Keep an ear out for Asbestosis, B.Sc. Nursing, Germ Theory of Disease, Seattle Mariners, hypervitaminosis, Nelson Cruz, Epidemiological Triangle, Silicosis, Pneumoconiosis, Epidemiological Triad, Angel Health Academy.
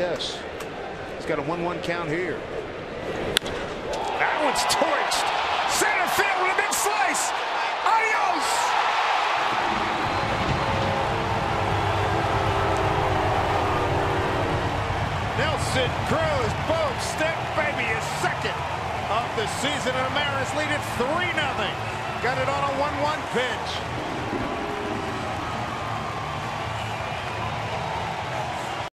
Yes, he's got a 1-1 count here. That one's torched. Center field with a big slice. Adios. Nelson Cruz, boom, step baby, his second of the season, and the Mariners lead it 3-0. Got it on a 1-1 pitch.